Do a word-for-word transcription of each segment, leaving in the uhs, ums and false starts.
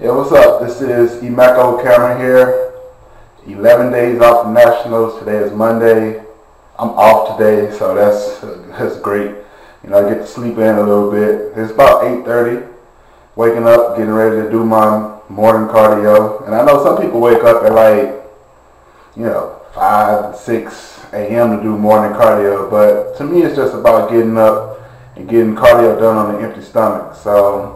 Hey, what's up? This is Emeka Okammor here. eleven days out from Nationals. Today is Monday. I'm off today, so that's that's great. You know, I get to sleep in a little bit. It's about eight thirty. Waking up, getting ready to do my morning cardio. And I know some people wake up at like, you know, five, six a m to do morning cardio. But to me, it's just about getting up and getting cardio done on an empty stomach. So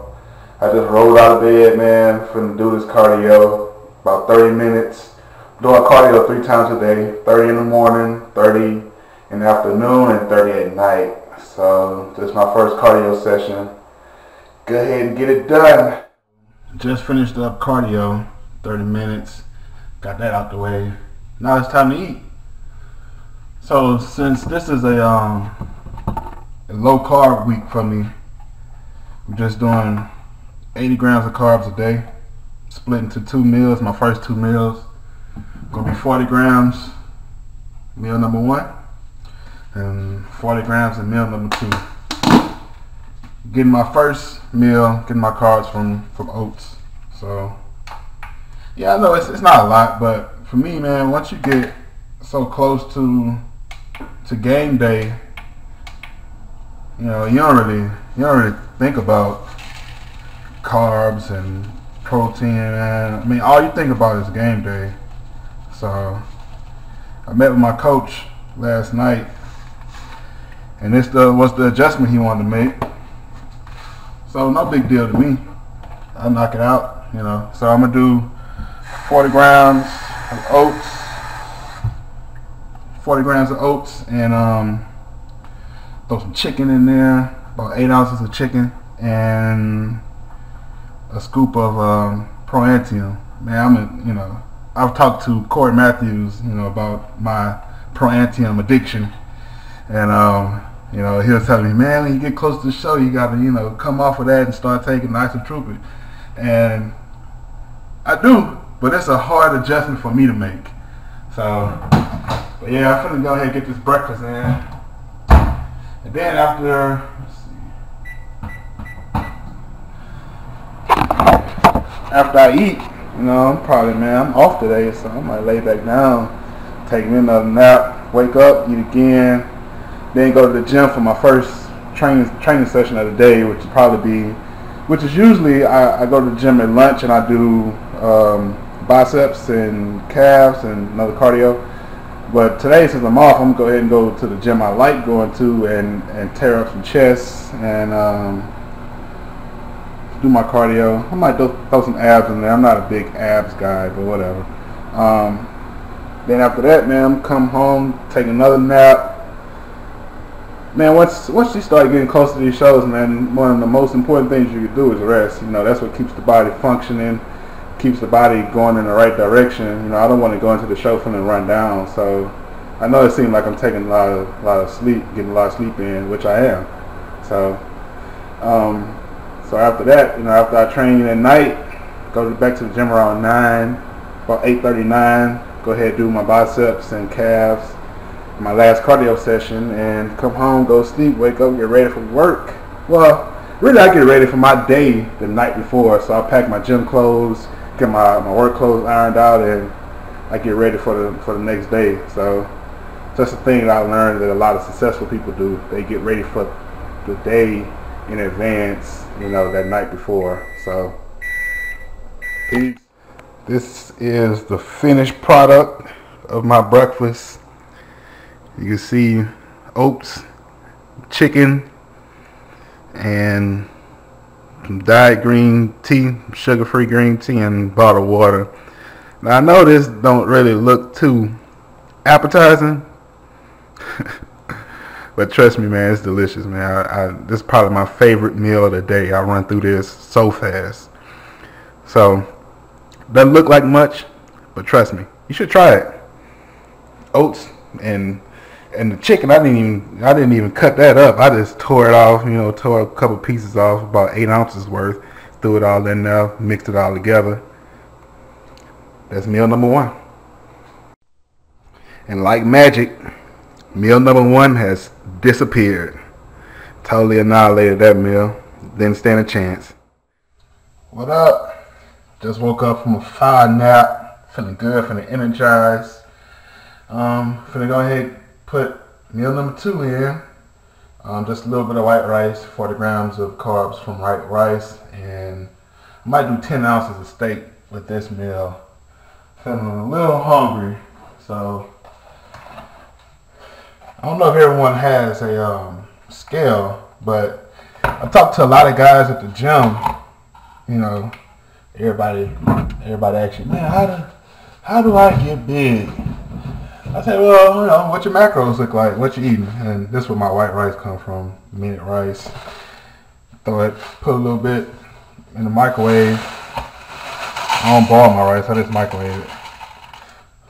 I just rolled out of bed, man, finna do this cardio, about thirty minutes. Doing cardio three times a day, thirty in the morning, thirty in the afternoon, and thirty at night. So this is my first cardio session. Go ahead and get it done. Just finished up cardio, thirty minutes. Got that out the way. Now it's time to eat. So since this is a, um, a low carb week for me, I'm just doing eighty grams of carbs a day, split into two meals. My first two meals gonna be forty grams meal number one and forty grams in meal number two. Getting my first meal, getting my carbs from from oats. So yeah, I know it's it's not a lot, but for me, man, once you get so close to to game day, you know, you don't really you don't really think about carbs and protein, man. I mean, all you think about is game day. So I met with my coach last night, and this the, was the adjustment he wanted to make. So no big deal to me. I'll knock it out, you know. So I'm gonna do forty grams of oats, forty grams of oats, and um, throw some chicken in there, about eight ounces of chicken, and a scoop of um, Proantium. Man, I'm a, you know, I've talked to Corey Matthews, you know, about my Proantium addiction, and um, you know, he was telling me, man, when you get close to the show, you gotta, you know, come off of that and start taking Isotropin. And I do, but it's a hard adjustment for me to make. So, but yeah, I'm finna go ahead and get this breakfast in, and then after. After I eat, you know, I'm probably, man, I'm off today, so I might lay back down, take me another nap, wake up, eat again, then go to the gym for my first training training session of the day, which would probably be, which is usually I, I go to the gym at lunch and I do um, biceps and calves and another cardio. But today, since I'm off, I'm gonna go ahead and go to the gym I like going to and and tear up some chests and. Um, do my cardio. I might th throw some abs in there. I'm not a big abs guy, but whatever. Um, then after that, man, come home, take another nap. Man, once once you start getting close to these shows, man, one of the most important things you can do is rest. You know, that's what keeps the body functioning, keeps the body going in the right direction. You know, I don't want to go into the show feeling run down. So I know it seems like I'm taking a lot of a lot of sleep, getting a lot of sleep in, which I am. So. Um, So after that, you know, after I train at night, go back to the gym around nine, about eight thirty-nine, go ahead and do my biceps and calves, my last cardio session, and come home, go sleep, wake up, get ready for work. Well, really I get ready for my day the night before, so I pack my gym clothes, get my, my work clothes ironed out, and I get ready for the, for the next day. So that's the thing that I learned that a lot of successful people do. They get ready for the day in advance, you know, that night before. So peace. This is the finished product of my breakfast. You can see oats, chicken, and some diet green tea, sugar-free green tea, and bottled water. Now I know this don't really look too appetizing. But trust me, man, it's delicious, man. I, I, this is probably my favorite meal of the day. I run through this so fast. So, doesn't look like much, but trust me, you should try it. Oats and and the chicken, I didn't even I didn't even cut that up. I just tore it off, you know, tore a couple pieces off, about eight ounces worth, threw it all in there, mixed it all together. That's meal number one. And like magic, meal number one has disappeared. Totally annihilated that meal. Didn't stand a chance. What up? Just woke up from a fire nap, feeling good, feeling energized. Um, finna go ahead and put meal number two in. Um, just a little bit of white rice, forty grams of carbs from white rice, and I might do ten ounces of steak with this meal. Feeling a little hungry, so I don't know if everyone has a um, scale, but I talked to a lot of guys at the gym. You know, everybody, everybody asks you, man, how do, how do I get big? I say, well, you know, what your macros look like, what you eating, and this is where my white rice come from, Minute Rice. Throw it, put a little bit in the microwave. I don't boil my rice, I just microwave it.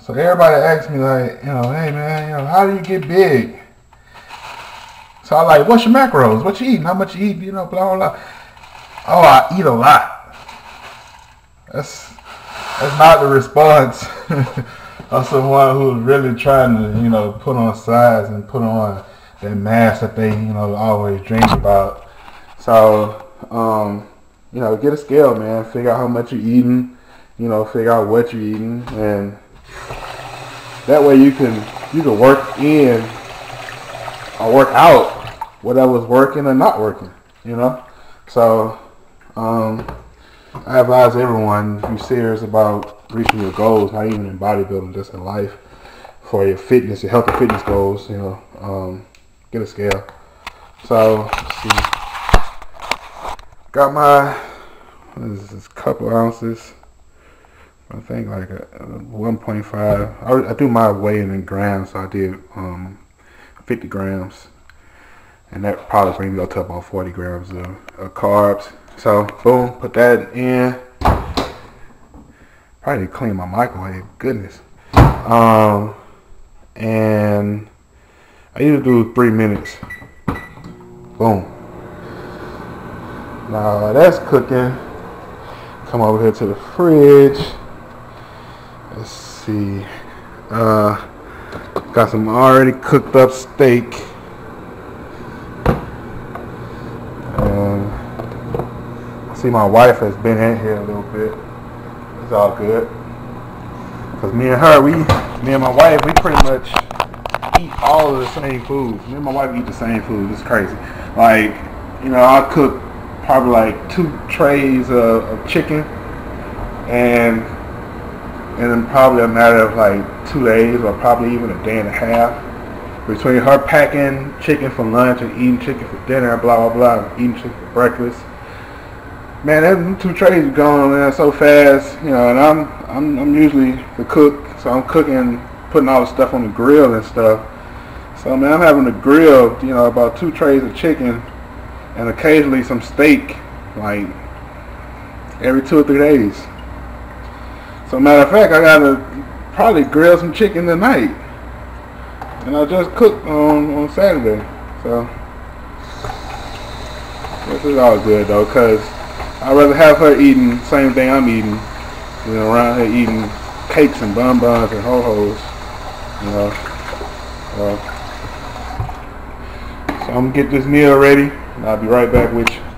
So everybody asks me, like, you know, hey man, you know, how do you get big? So I like, what's your macros? What you eating? How much you eat? You know, blah blah blah. Oh, I eat a lot. That's that's not the response. Or someone who's really trying to, you know, put on size and put on that mass that they, you know, always dream about. So, um, you know, get a scale, man. Figure out how much you're eating. You know, figure out what you're eating, and that way you can you can work in or work out whatever's working or not working. You know, so um, I advise everyone, if you're serious about reaching your goals, not even in bodybuilding, just in life, for your fitness, your health and fitness goals, you know, um, get a scale. So, let's see. Got my, what is this, couple ounces, I think like a, a one point five, I, I do my weighing in grams, so I did um, fifty grams, and that probably brings me up to about forty grams of, of carbs. So, boom, put that in. Probably need to clean my microwave, goodness. Um, and I usually do three minutes. Boom. Now that's cooking. Come over here to the fridge. Let's see. Uh, got some already cooked up steak. Um, I see my wife has been in here a little bit. It's all good, because me and her, we, me and my wife, we pretty much eat all of the same foods. Me and my wife eat the same food. It's crazy. Like, you know, I cook probably like two trays of, of chicken, and and then probably a matter of like two days, or probably even a day and a half, between her packing chicken for lunch and eating chicken for dinner, blah blah blah, and eating chicken for breakfast. Man, them two trays are going there so fast, you know, and I'm, I'm I'm usually the cook, so I'm cooking, putting all the stuff on the grill and stuff. So, man, I'm having to grill, you know, about two trays of chicken and occasionally some steak, like, every two or three days. So, matter of fact, I gotta probably grill some chicken tonight. And I just cooked on, on Saturday, so. This is all good, though, because I'd rather have her eating the same thing I'm eating than around her eating cakes and bonbons and ho-hos, you know. Uh, so I'm going to get this meal ready, and I'll be right back with you.